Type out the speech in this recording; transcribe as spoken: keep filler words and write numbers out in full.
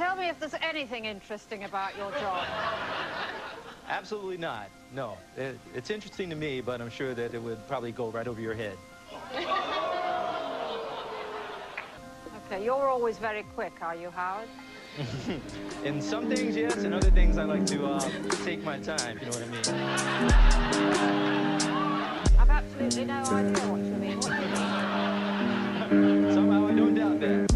Tell me if there's anything interesting about your job. Absolutely not. No. It, it's interesting to me, but I'm sure that it would probably go right over your head. Okay, you're always very quick, are you, Howard? In some things, yes. In other things, I like to uh, take my time, if you know what I mean. I've absolutely no idea what you mean. Somehow I don't doubt that.